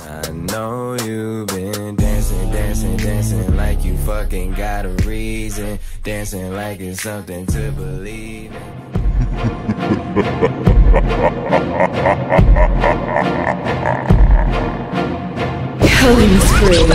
I know you've been dancing, dancing, dancing like you fucking got a reason. Dancing like it's something to believe in. Killing spree.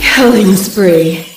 Killing spree.